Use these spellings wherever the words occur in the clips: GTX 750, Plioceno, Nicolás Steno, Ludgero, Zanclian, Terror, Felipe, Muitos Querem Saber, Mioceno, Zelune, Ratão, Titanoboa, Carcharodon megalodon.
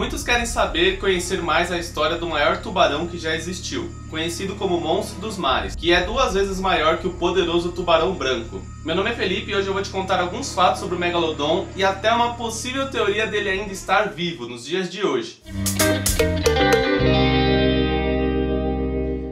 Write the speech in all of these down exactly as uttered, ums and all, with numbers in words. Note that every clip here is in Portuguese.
Muitos querem saber e conhecer mais a história do maior tubarão que já existiu, conhecido como Monstro dos Mares, que é duas vezes maior que o poderoso tubarão branco. Meu nome é Felipe e hoje eu vou te contar alguns fatos sobre o megalodon e até uma possível teoria dele ainda estar vivo nos dias de hoje.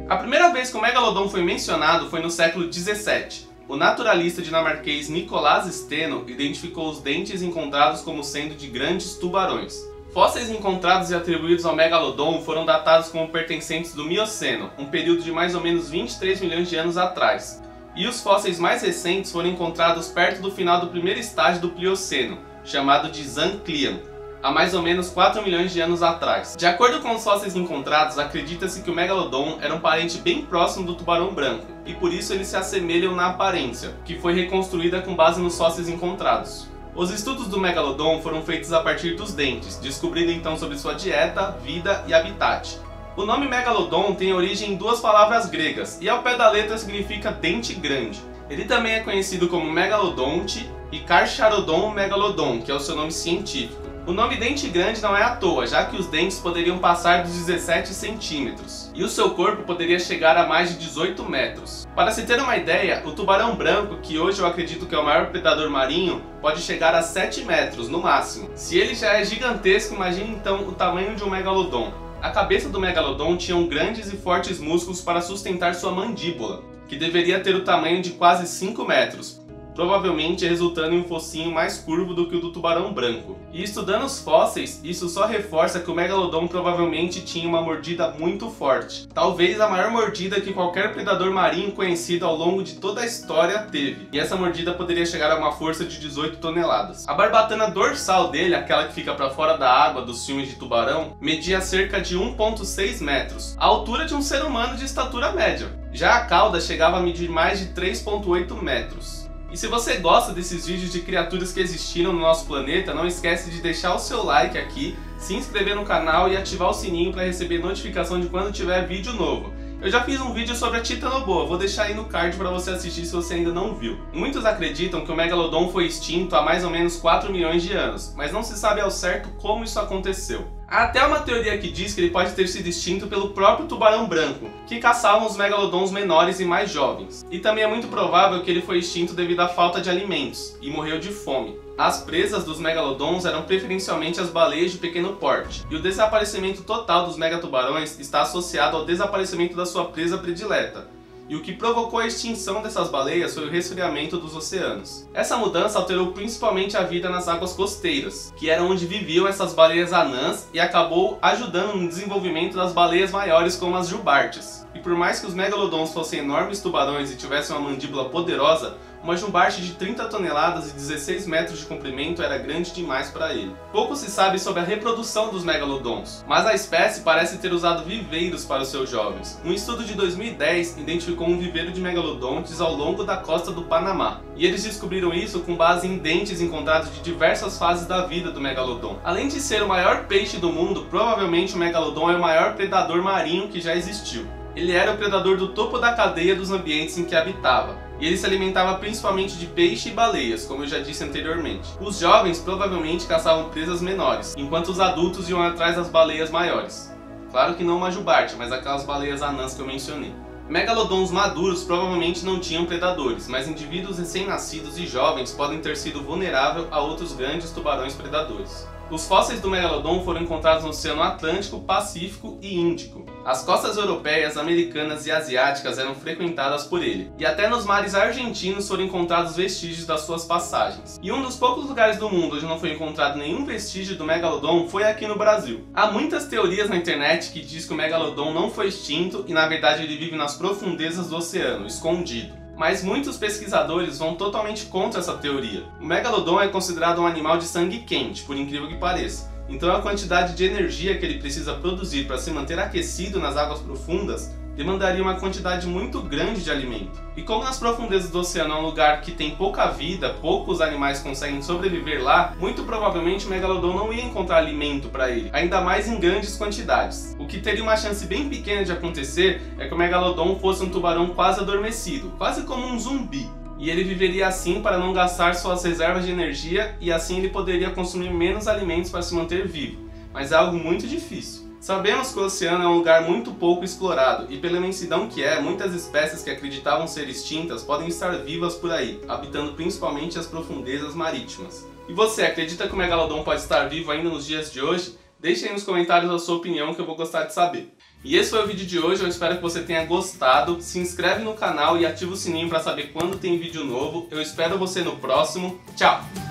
A primeira vez que o megalodon foi mencionado foi no século dezessete. O naturalista dinamarquês Nicolás Steno identificou os dentes encontrados como sendo de grandes tubarões. Fósseis encontrados e atribuídos ao megalodon foram datados como pertencentes do Mioceno, um período de mais ou menos vinte e três milhões de anos atrás. E os fósseis mais recentes foram encontrados perto do final do primeiro estágio do Plioceno, chamado de Zanclian, há mais ou menos quatro milhões de anos atrás. De acordo com os fósseis encontrados, acredita-se que o megalodon era um parente bem próximo do tubarão branco, e por isso eles se assemelham na aparência, que foi reconstruída com base nos fósseis encontrados. Os estudos do megalodon foram feitos a partir dos dentes, descobrindo então sobre sua dieta, vida e habitat. O nome megalodon tem origem em duas palavras gregas e ao pé da letra significa dente grande. Ele também é conhecido como megalodonte e Carcharodon megalodon, que é o seu nome científico. O nome dente grande não é à toa, já que os dentes poderiam passar dos dezessete centímetros e o seu corpo poderia chegar a mais de dezoito metros. Para se ter uma ideia, o tubarão branco, que hoje eu acredito que é o maior predador marinho, pode chegar a sete metros no máximo. Se ele já é gigantesco, imagine então o tamanho de um megalodon. A cabeça do megalodon tinha grandes e fortes músculos para sustentar sua mandíbula, que deveria ter o tamanho de quase cinco metros, provavelmente resultando em um focinho mais curvo do que o do tubarão branco. E estudando os fósseis, isso só reforça que o megalodon provavelmente tinha uma mordida muito forte. Talvez a maior mordida que qualquer predador marinho conhecido ao longo de toda a história teve. E essa mordida poderia chegar a uma força de dezoito toneladas. A barbatana dorsal dele, aquela que fica para fora da água dos filmes de tubarão, media cerca de um vírgula seis metros, a altura de um ser humano de estatura média. Já a cauda chegava a medir mais de três vírgula oito metros. E se você gosta desses vídeos de criaturas que existiram no nosso planeta, não esquece de deixar o seu like aqui, se inscrever no canal e ativar o sininho para receber notificação de quando tiver vídeo novo. Eu já fiz um vídeo sobre a Titanoboa, vou deixar aí no card para você assistir se você ainda não viu. Muitos acreditam que o megalodon foi extinto há mais ou menos quatro milhões de anos, mas não se sabe ao certo como isso aconteceu. Há até uma teoria que diz que ele pode ter sido extinto pelo próprio tubarão branco, que caçavam os megalodons menores e mais jovens. E também é muito provável que ele foi extinto devido à falta de alimentos, e morreu de fome. As presas dos megalodons eram preferencialmente as baleias de pequeno porte, e o desaparecimento total dos megatubarões está associado ao desaparecimento da sua presa predileta. E o que provocou a extinção dessas baleias foi o resfriamento dos oceanos. Essa mudança alterou principalmente a vida nas águas costeiras, que era onde viviam essas baleias anãs, e acabou ajudando no desenvolvimento das baleias maiores como as jubartes. E por mais que os megalodons fossem enormes tubarões e tivessem uma mandíbula poderosa, uma jubarte de trinta toneladas e dezesseis metros de comprimento era grande demais para ele. Pouco se sabe sobre a reprodução dos megalodons, mas a espécie parece ter usado viveiros para os seus jovens. Um estudo de dois mil e dez identificou um viveiro de megalodontes ao longo da costa do Panamá, e eles descobriram isso com base em dentes encontrados de diversas fases da vida do megalodon. Além de ser o maior peixe do mundo, provavelmente o megalodon é o maior predador marinho que já existiu. Ele era o predador do topo da cadeia dos ambientes em que habitava, e ele se alimentava principalmente de peixe e baleias, como eu já disse anteriormente. Os jovens provavelmente caçavam presas menores, enquanto os adultos iam atrás das baleias maiores. Claro que não uma jubarte, mas aquelas baleias anãs que eu mencionei. Megalodons maduros provavelmente não tinham predadores, mas indivíduos recém-nascidos e jovens podem ter sido vulneráveis a outros grandes tubarões predadores. Os fósseis do megalodon foram encontrados no Oceano Atlântico, Pacífico e Índico. As costas europeias, americanas e asiáticas eram frequentadas por ele, e até nos mares argentinos foram encontrados vestígios das suas passagens. E um dos poucos lugares do mundo onde não foi encontrado nenhum vestígio do megalodon foi aqui no Brasil. Há muitas teorias na internet que diz que o megalodon não foi extinto e na verdade ele vive nas profundezas do oceano, escondido. Mas muitos pesquisadores vão totalmente contra essa teoria. O megalodon é considerado um animal de sangue quente, por incrível que pareça. Então a quantidade de energia que ele precisa produzir para se manter aquecido nas águas profundas demandaria uma quantidade muito grande de alimento. E como nas profundezas do oceano é um lugar que tem pouca vida, poucos animais conseguem sobreviver lá, muito provavelmente o megalodon não ia encontrar alimento para ele, ainda mais em grandes quantidades. O que teria uma chance bem pequena de acontecer é que o megalodon fosse um tubarão quase adormecido, quase como um zumbi. E ele viveria assim para não gastar suas reservas de energia e assim ele poderia consumir menos alimentos para se manter vivo. mas é algo muito difícil. Sabemos que o oceano é um lugar muito pouco explorado, e pela imensidão que é, muitas espécies que acreditavam ser extintas podem estar vivas por aí, habitando principalmente as profundezas marítimas. E você, acredita que o megalodon pode estar vivo ainda nos dias de hoje? Deixe aí nos comentários a sua opinião que eu vou gostar de saber. E esse foi o vídeo de hoje, eu espero que você tenha gostado. Se inscreve no canal e ativa o sininho para saber quando tem vídeo novo. Eu espero você no próximo. Tchau!